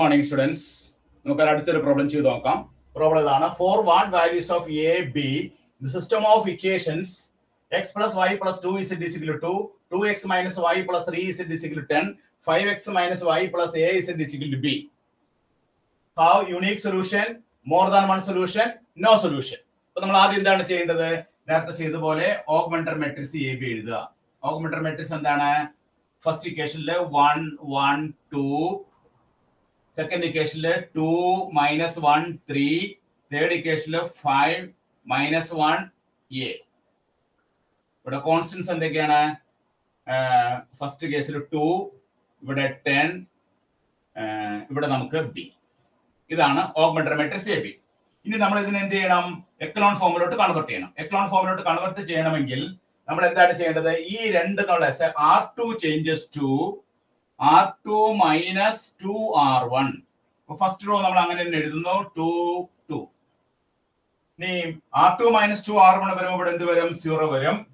morning, students. We will solve the problem. Problem for what values of a, b, the system of equations x plus y plus 2 is equal to 2, 2x minus y plus 3 is equal to 10, 5x minus y plus a is equal to b. How unique solution, more than one solution, no solution. So, we will the augmenter matrix A, B. Augmenter matrix is first equation 1, 1, 2. Second equation 2, minus 1, 3. Third equation 5, minus 1, A. But the constants and first case 2, 10, B. This is augmenter matrix AB. Now, we will convert the echelon formula to convert. Echelon formula to convert the R2 changes to R2 minus 2R1. First row, we will 2, 2. R2 minus 2R1 is 0.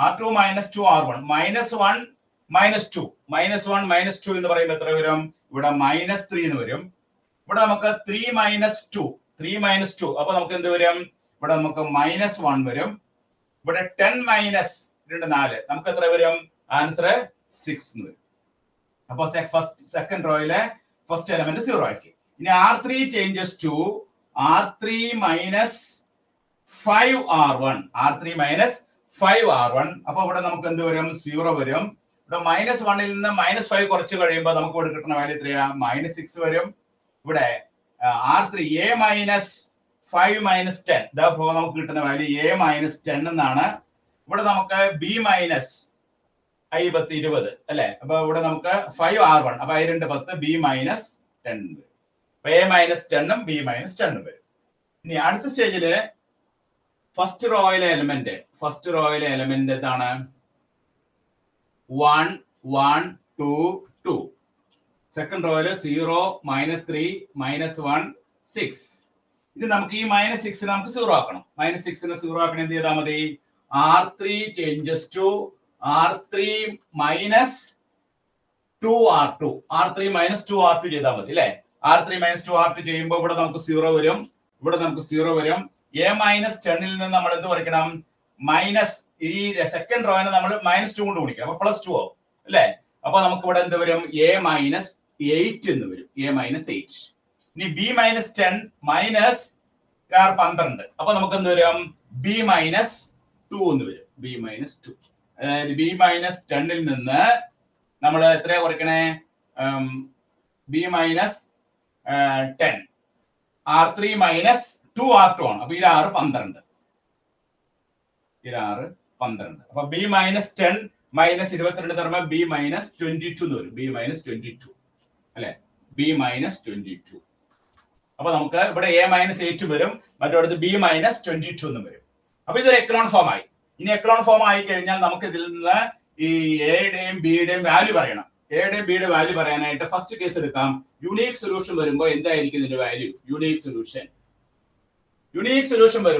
R2 minus 2R1. Minus 1 minus 2. Minus 1 minus 2 is minus 3. But 3 minus 2. 3 minus 2. But minus 1. But 10 minus 4. Answer 6. First, second row, first element is 0. Now R3 changes to R3 minus 5R1. R3 minus 5R1. Now 0. Minus 1 is minus 5. Minus 6. R3 A minus 5 minus 10. Therefore, we will value A minus 10. B minus 5 R1. B minus 10. A minus 10 B minus 10. Now, at this stage, first row element. First row element 1, 1, 2, 2. Second row is 0, minus 3, minus 1, 6. This is minus 6 is 0. Minus 6 is 0. R3 changes to R3 minus 2R2. R3 minus 2R2. R3 minus 2R2 is 0. This is 0. A minus 10 is minus. Second row is minus 2. Plus 2. A minus 8 in the video. A minus 8. B minus 10 minus 12. B minus 2 in the video. B minus 2. B minus 10 in the B minus 10. R3 minus 2 R2. B minus 10 minus 22 B minus 22. B minus 22. B minus 22. Now, A minus 8 but B minus 22. Now, this is the echelon form. In the echelon form, we have A, B value. A, B value. First case, unique solution. Unique solution. Unique solution. A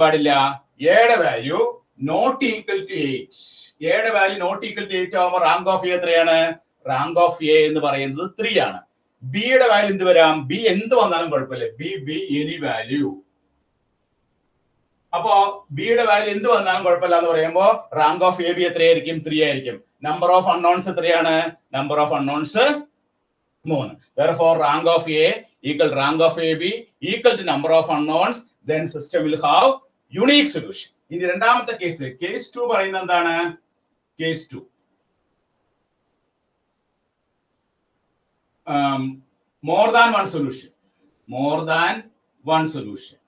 value. Not equal to 8. A value not equal to 8 over rank of A 3. Rank of A in the 3. B value in the B in the B any value. Upon B value in the rank of A B 3. Number of unknowns 3. Number of unknowns 3. Therefore, rank of A equal rank of AB equal to number of unknowns. Then system will have unique solution. In the random case, case 2 parayana case 2. More than one solution. More than one solution.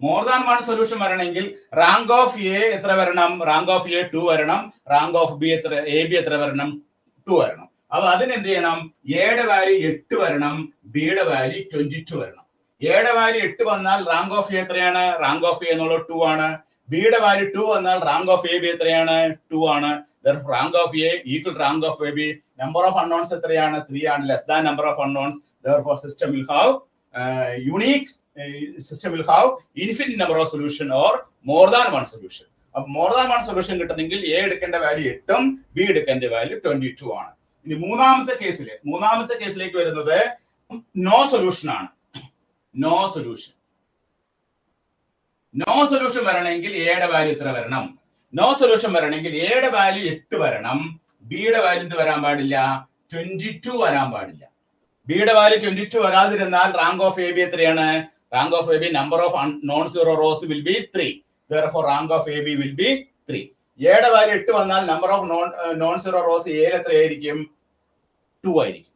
More than one solution varanengil rank of A etra varanam, rank of A 2 varanam, rank of B etra AB etra varanam 2 varanam. Avadin endiyanam A value 8 varanam, B value 22 varanam. A value 8 vannal rank of A 3 aanu, rank of A ennallo 2 aanu. B value 2 vannal rank of A B 3 aanu 2 aanu. Therefore rank of A equal rank of AB. Number of unknowns 3 aanu 3 aanu less than number of unknowns. Therefore system will have unique system will have infinite number of solution or more than one solution. More than one solution kittanengil A edukenda value 8 um B edukenda value 22 aanu. ഇനി മൂന്നാമത്തെ കേസിലേക്ക് വരുന്നത് no solution വരണമെങ്കിൽ എയുടെ value എത്ര വരണം? No solution വരണമെങ്കിൽ എയുടെ വാല്യൂ 8 വരണം. ബിയുടെ വാല്യൂ എന്ത് വരാൻ പാടില്ല? 22 വരാൻ പാടില്ല. ബിയുടെ വാല്യൂ 22 വരാതിരുന്നാൽ റാങ്ക് ഓഫ് എ ബി എത്രയാണ്? Rank of A B number of non zero rows will be 3. Therefore rank of AB will be 3. എയുടെ വാല്യൂ 8 വന്നാൽ number of non zero rows എയിൽ എത്രയായിരിക്കും? 2 ആയിരിക്കും.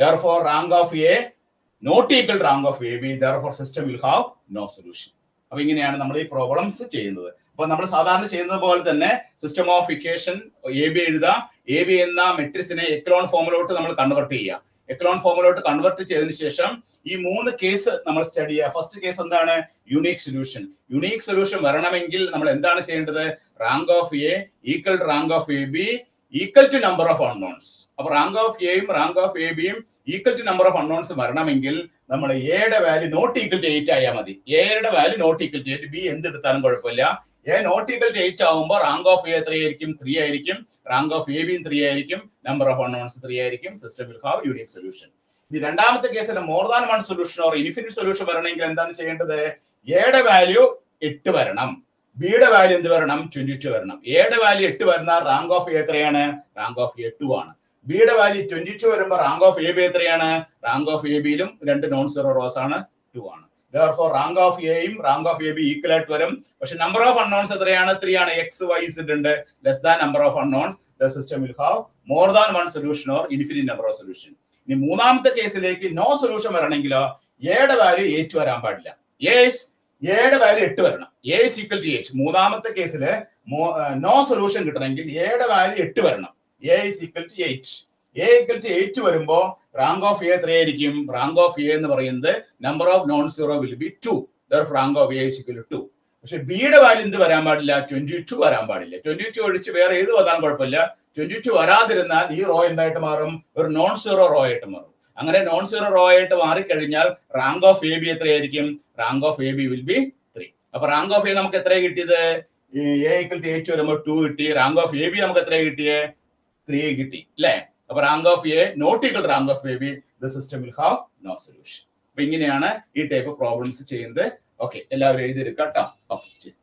Therefore rank of A not equal to rank of AB. Therefore system will have no solution. അപ്പോൾ ഇങ്ങനെയാണ് നമ്മൾ ഈ problems ചെയ്യുന്നത്. അപ്പോൾ നമ്മൾ സാധാരണ ചെയ്യുന്നത് പോലെ തന്നെ system of equation A B എഴുതുക. എ ബി എന്ന മെട്രിക്സിനെ എക്ലോൺ ഫോമിലോട്ട് നമ്മൾ കൺവേർട്ട് ചെയ്യുക. എക്ലോൺ ഫോമിലോട്ട് കൺവേർട്ട് ചെയ്തതിനു ശേഷം ഈ 3 കേസ് നമ്മൾ സ്റ്റഡി ചെയ്യുക. ഫസ്റ്റ് കേസ് എന്താണ്? യുണീക് സൊല്യൂഷൻ വരണമെങ്കിൽ നമ്മൾ എന്താണ് ചെയ്യേണ്ടത്? Rank of A equal to rank of A B equal to number of unknowns. അപ്പോൾ റാങ്ക് ഓഫ് എയും റാങ്ക് ഓഫ് എ ബിയും equal to number of unknowns വരണമെങ്കിൽ നമ്മൾ എയുടെ വാല്യൂ നോട്ട് ഈക്വൽ ടു 8 ആയാൽ മതി. എയുടെ value not equal to 8, B എന്തെടുത്താലും കുഴപ്പമില്ല. എ നോട്ട് ഈക്വൽ ടു 8 ആവുമ്പോൾ റാങ്ക് ഓഫ് എ എത്രയായിരിക്കും? 3 ആയിരിക്കും. റാങ്ക് ഓഫ് എ ബിയും 3 ആയിരിക്കും. നമ്പർ ഓഫ് അൺനോൺസ് 3 ആയിരിക്കും. System will have unique solution. ഇനി രണ്ടാമത്തെ കേസിൽ more than one solution or infinite solution വരണമെങ്കിൽ എന്താണ് ചെയ്യേണ്ടത്? എയുടെ വാല്യൂ 8 വരണം. ബിയുടെ വാല്യൂ എന്ത് വരണം? 22 വരണം. എയുടെ വാല്യൂ 8 വരുന്നാൽ റാങ്ക് ഓഫ് എ എത്രയാണ്? റാങ്ക് ഓഫ് എ 2 ആണ്. ബിയുടെ വാല്യൂ 22 വരുമ്പോൾ റാങ്ക് ഓഫ് എ ബി എത്രയാണ്? റാങ്ക് ഓഫ് എ ബിയിലും 2 നോൺ സീറോ റോസ് ആണ്, 2 ആണ്. Therefore റാങ്ക് ഓഫ് എയും rank of A B equal ആയിട്ട് വരും. പക്ഷെ നമ്പർ ഓഫ് അൺനോൺസ് എത്രയാണ്? 3 ആണ്. എക്സ് വൈ സെഡ് ഉണ്ട്. Less than number of unknowns. The system will have more than one solution or infinite number of solution. ഇനി മൂന്നാമത്തെ കേസിലേക്ക് നോ സൊല്യൂഷൻ വരണമെങ്കിലോ എയുടെ വാല്യൂ 8 വരാൻ പാടില്ല. എയുടെ വാല്യൂ 8 വരണം. A is equal to 8. മൂന്നാമത്തെ കേസിൽ നോ സൊല്യൂഷൻ കിട്ടണമെങ്കിൽ എയുടെ വാല്യൂ 8 വരണം. A is equal to 8. A equal to 8 വരുമ്പോൾ റാങ്ക് ഓഫ് എ എത്രയായിരിക്കും? റാങ്ക് ഓഫ് എ എന്ന് പറയുന്നത് number of non zero will be 2. Therefore rank of A is equal to 2. പക്ഷെ ബിയുടെ വാല്യൂ എന്ത് വരാൻ പാടില്ല? 22 വരാൻ പാടില്ല. 22 ഒഴിച്ച് വേറെ ഏത് വന്നാലും കുഴപ്പമില്ല. 22 വരാതിരുന്നാൽ ഈ റോ എന്തായിട്ട് മാറും? ഒരു നോൺ സീറോ റോ ആയിട്ട് മാറും. അങ്ങനെ നോൺ സീറോ റോ ആയിട്ട് മാറിക്കഴിഞ്ഞാൽ റാങ്ക് ഓഫ് എ ബി എത്രയായിരിക്കും? Rank of A B will be 3. അപ്പൊ റാങ്ക് ഓഫ് എ നമുക്ക് എത്ര കിട്ടിയത്? എക്വൽ ടു 8 വരുമ്പോൾ 2 കിട്ടി. റാങ്ക് ഓഫ് എ ബി നമുക്ക് എത്ര കിട്ടിയേ? 3 കിട്ടി, അല്ലേ? അപ്പൊ rank of A not equal to rank of A B. The system will have no solution. അപ്പൊ ഇങ്ങനെയാണ് ഈ ടൈപ്പ് ഓഫ് പ്രോബ്ലംസ് ചെയ്യുന്നത്. ഓക്കെ, എല്ലാവരും എഴുതിയെടുക്കാം കേട്ടോ. ഓക്കെ, ശരി.